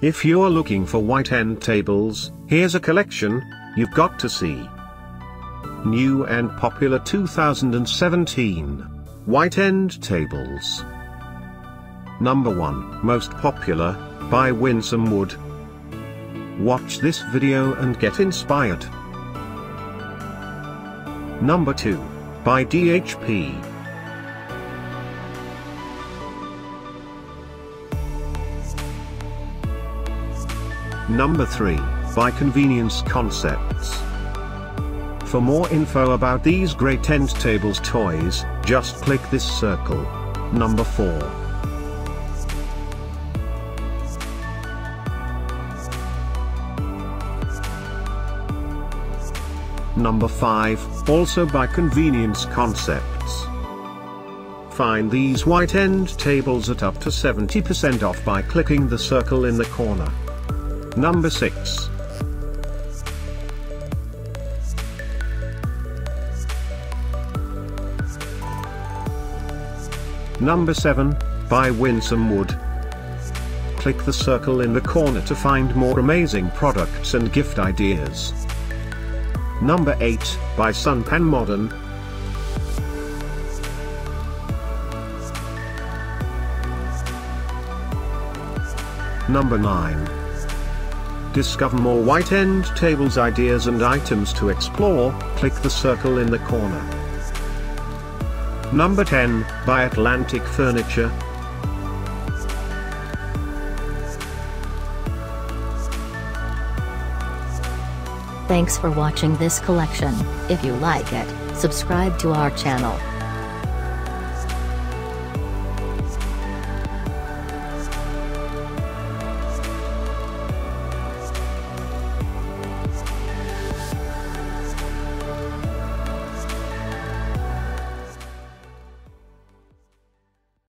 If you're looking for white end tables, here's a collection you've got to see. New and popular 2017 white end tables. Number 1, most popular, by Winsome Wood. Watch this video and get inspired. Number 2, by DHP. Number 3, by Convenience Concepts. For more info about these great end tables toys, just click this circle. Number 4. Number 5, also by Convenience Concepts. Find these white end tables at up to 70% off by clicking the circle in the corner. Number 6. Number 7, by Winsome Wood. Click the circle in the corner to find more amazing products and gift ideas. Number 8, by Sunpan Modern. Number 9. Discover more white end tables ideas and items to explore, click the circle in the corner. Number 10, by Atlantic Furniture. Thanks for watching this collection. If you like it, subscribe to our channel.